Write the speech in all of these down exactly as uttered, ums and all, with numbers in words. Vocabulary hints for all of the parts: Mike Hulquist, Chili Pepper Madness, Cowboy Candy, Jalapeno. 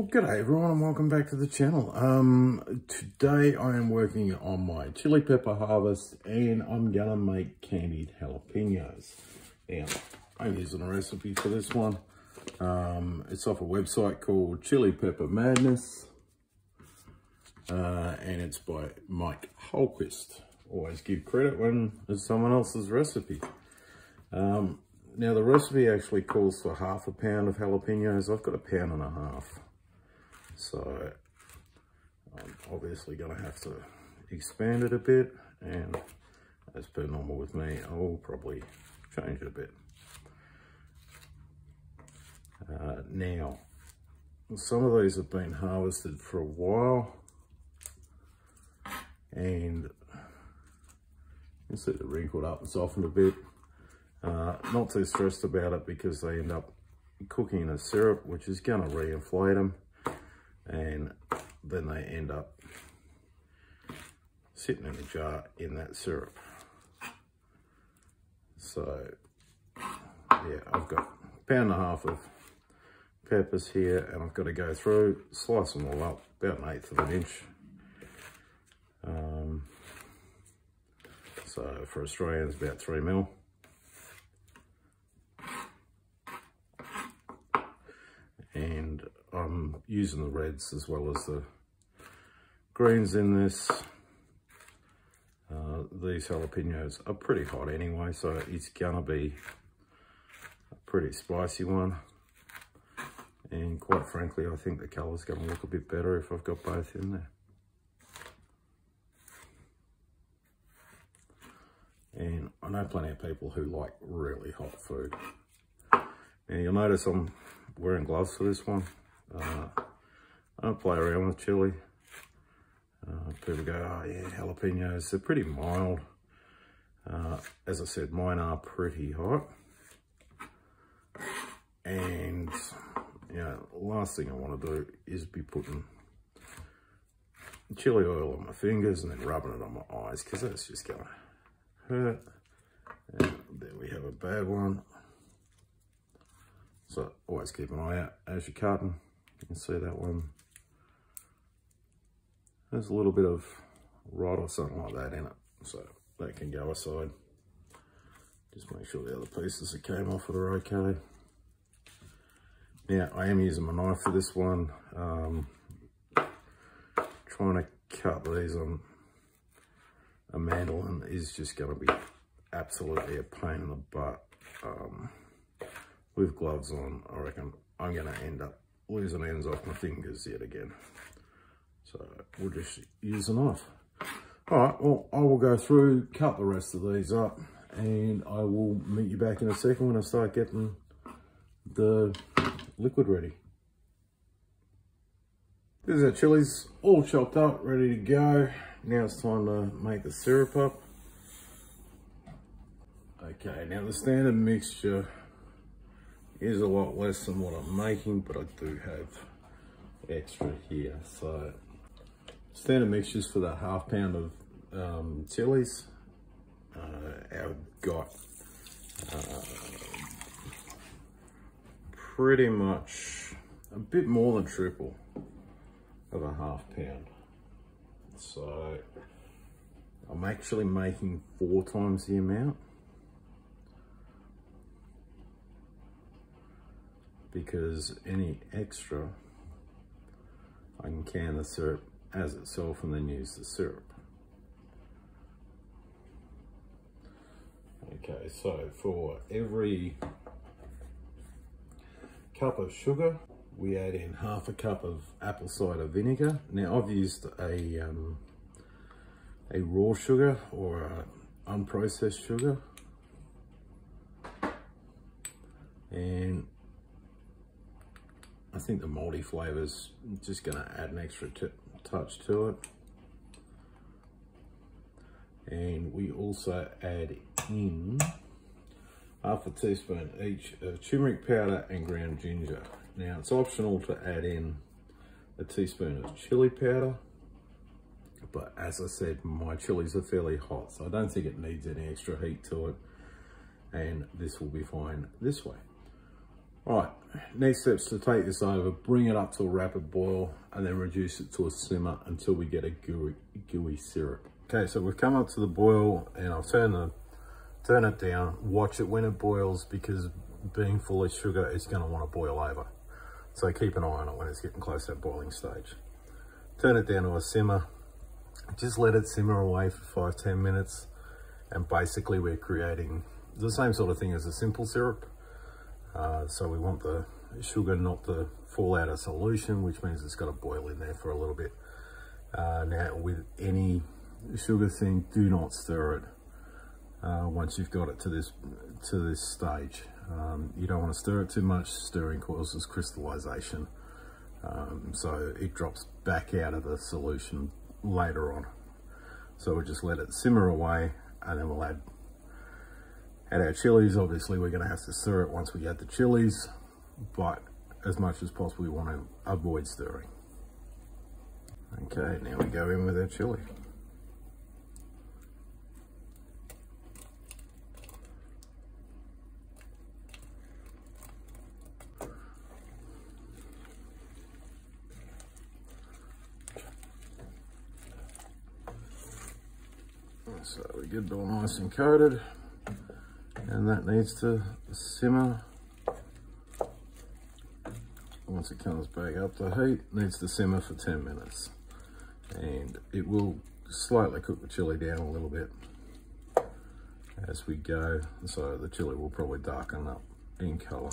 Well, g'day everyone and welcome back to the channel. Um, today I am working on my chili pepper harvest and I'm gonna make candied jalapenos. Now, I'm using a recipe for this one. Um, it's off a website called Chili Pepper Madness. Uh, and it's by Mike Hulquist. Always give credit when it's someone else's recipe. Um, now the recipe actually calls for half a pound of jalapenos. I've got a pound and a half. So I'm obviously going to have to expand it a bit, and as per normal with me, I'll probably change it a bit. Uh, now, some of these have been harvested for a while, and you can see they're wrinkled up and softened a bit. Uh, not too stressed about it because they end up cooking in a syrup, which is going to re-inflate them. And then they end up sitting in a jar in that syrup. So, yeah, I've got a pound and a half of peppers here, and I've got to go through, slice them all up, about an eighth of an inch. Um, so, for Australians, about three mil. And I'm using the reds as well as the greens in this. Uh, these jalapenos are pretty hot anyway, so it's gonna be a pretty spicy one. And quite frankly, I think the color's gonna look a bit better if I've got both in there. And I know plenty of people who like really hot food. And you'll notice I'm wearing gloves for this one. Uh, I don't play around with chili. Uh, people go, oh yeah, jalapenos, they're pretty mild. Uh, as I said, mine are pretty hot. And, you know, last thing I want to do is be putting chili oil on my fingers and then rubbing it on my eyes, because that's just going to hurt. And there we have a bad one. So always keep an eye out as you're cutting. You can see that one. There's a little bit of rot or something like that in it. So that can go aside. Just make sure the other pieces that came off it are okay. Now I am using my knife for this one. Um, trying to cut these on a mandolin is just gonna be absolutely a pain in the butt. Um, With gloves on, I reckon I'm going to end up losing ends off my fingers yet again. So we'll just use a knife. All right, well, I will go through, cut the rest of these up, and I will meet you back in a second when I start getting the liquid ready. There's our chilies, all chopped up, ready to go. Now it's time to make the syrup up. Okay, now the standard mixture is a lot less than what I'm making, but I do have extra here. So standard mixtures for the half pound of um, chilies. Uh, I've got uh, pretty much a bit more than triple of a half pound. So I'm actually making four times the amount, because any extra, I can can the syrup as itself and then use the syrup. Okay, so for every cup of sugar, we add in half a cup of apple cider vinegar. Now I've used a, um, a raw sugar or a unprocessed sugar. And I think the malty flavor's just going to add an extra touch to it. And we also add in half a teaspoon each of turmeric powder and ground ginger. Now it's optional to add in a teaspoon of chili powder, but as I said, my chilies are fairly hot, so I don't think it needs any extra heat to it, and this will be fine this way. All right, next step is to take this over, bring it up to a rapid boil, and then reduce it to a simmer until we get a gooey, gooey syrup. Okay, so we've come up to the boil, and I'll turn the turn it down, watch it when it boils, because being full of sugar, it's gonna wanna boil over. So keep an eye on it when it's getting close to that boiling stage. Turn it down to a simmer, just let it simmer away for five, ten minutes. And basically we're creating the same sort of thing as a simple syrup. Uh, so we want the sugar not to fall out of solution, which means it's gotta boil in there for a little bit. Uh, now with any sugar thing, do not stir it. Uh, once you've got it to this to this stage. Um, you don't want to stir it too much. Stirring causes crystallization. Um, so it drops back out of the solution later on. So we'll just let it simmer away, and then we'll add, add our chilies. Obviously we're going to have to stir it once we add the chilies, but as much as possible we want to avoid stirring. Okay, now we go in with our chili. So we get it all nice and coated, and that needs to simmer. Once it comes back up to heat, it needs to simmer for ten minutes. And it will slightly cook the chili down a little bit as we go. So the chili will probably darken up in color.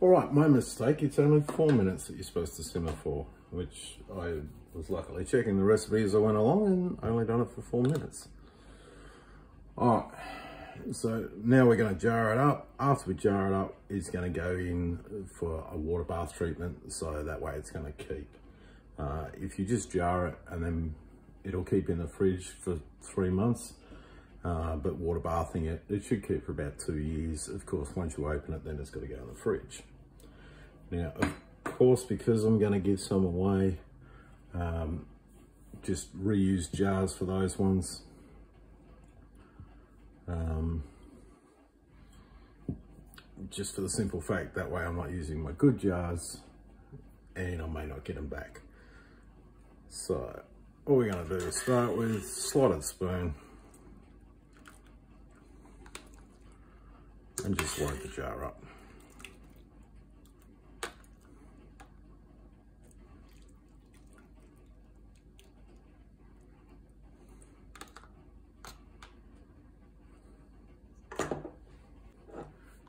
All right, my mistake, it's only four minutes that you're supposed to simmer for, which I was luckily checking the recipe as I went along, and I only done it for four minutes. All right, so now we're gonna jar it up. After we jar it up, it's gonna go in for a water bath treatment, so that way it's gonna keep. Uh, if you just jar it, and then it'll keep in the fridge for three months, uh, but water bathing it, it should keep for about two years. Of course, once you open it, then it's gotta go in the fridge. Now, of course, because I'm gonna give some away, um, just reuse jars for those ones. Um, just for the simple fact, that way I'm not using my good jars and I may not get them back. So, all we're gonna do is start with slotted spoon and just load the jar up.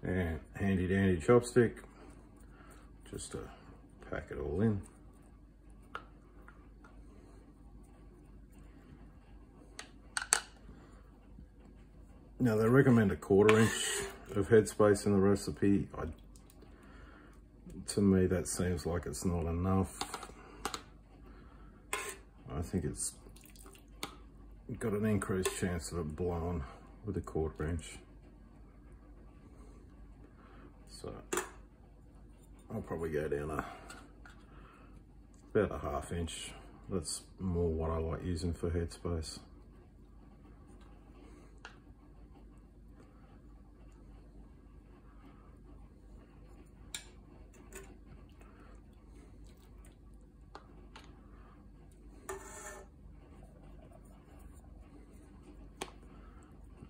And handy dandy chopstick, just to pack it all in. Now they recommend a quarter inch of headspace in the recipe. I, to me that seems like it's not enough. I think it's got an increased chance of it blowing with a quarter inch. So I'll probably go down a, about a half inch. That's more what I like using for headspace.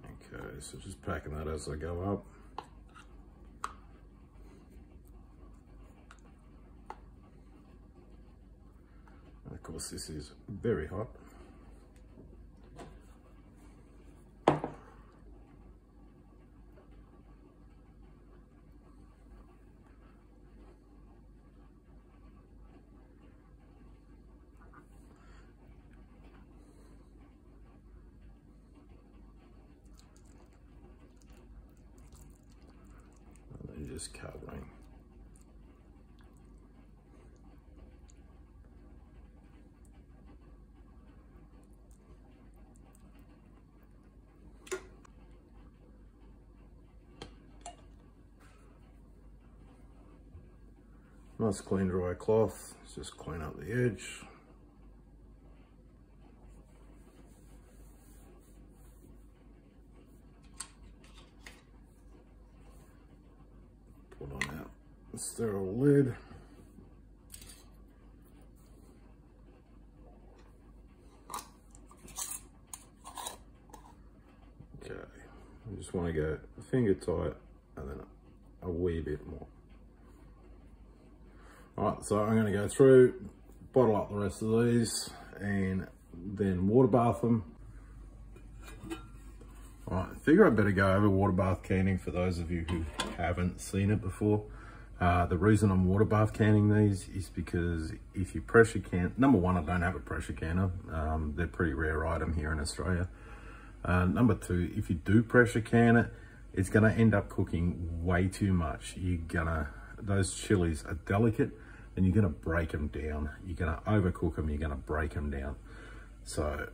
Okay, so just packing that as I go up. Of course, this is very hot. And then just covering. Nice clean dry cloth, let's just clean up the edge. sterile lid. Okay, I just want to go finger tight and then a wee bit more. Alright, so I'm going to go through, bottle up the rest of these and then water bath them. Alright, I figure I better go over water bath canning for those of you who haven't seen it before. Uh, the reason I'm water bath canning these is because if you pressure can, number one, I don't have a pressure canner. Um, they're a pretty rare item here in Australia. Uh, number two, if you do pressure can it, it's gonna end up cooking way too much. You're gonna, those chilies are delicate and you're gonna break them down. You're gonna overcook them, you're gonna break them down. So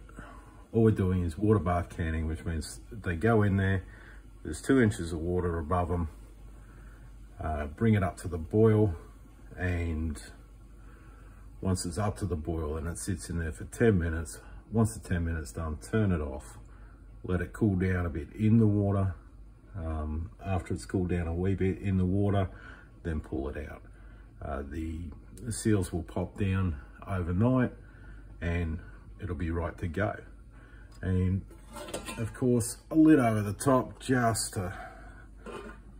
all we're doing is water bath canning, which means they go in there, there's two inches of water above them, uh, bring it up to the boil, and once it's up to the boil and it sits in there for ten minutes, once the ten minutes done, turn it off, let it cool down a bit in the water. Um, after it's cooled down a wee bit in the water, then pull it out. Uh, the seals will pop down overnight and it'll be right to go. And of course, a lid over the top just to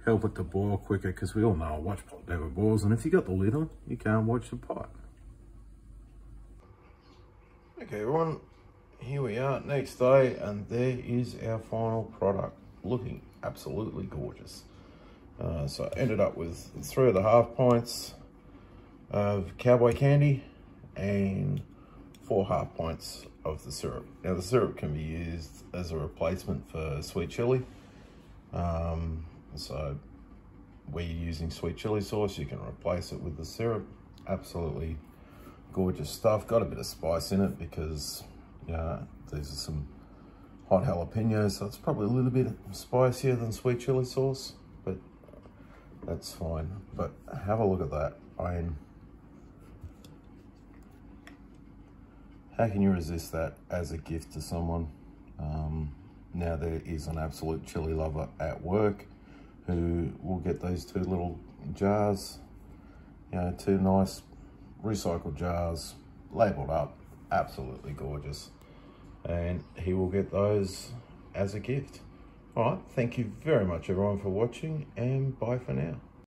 help it to boil quicker, because we all know a watch pot never boils, and if you got the lid on, you can't watch the pot. Okay everyone, here we are next day, and there is our final product, looking absolutely gorgeous. Uh, so I ended up with three and a half pints of Cowboy Candy and four half pints of the syrup. Now the syrup can be used as a replacement for sweet chili. Um, so where you're using sweet chili sauce, you can replace it with the syrup. Absolutely gorgeous stuff. Got a bit of spice in it because uh, these are some hot jalapenos, so it's probably a little bit spicier than sweet chili sauce, but that's fine. But have a look at that. I mean, how can you resist that as a gift to someone? Um, now there is an absolute chili lover at work who will get those two little jars, you know, two nice recycled jars, labeled up, absolutely gorgeous. And he will get those as a gift. All right, thank you very much everyone for watching, and bye for now.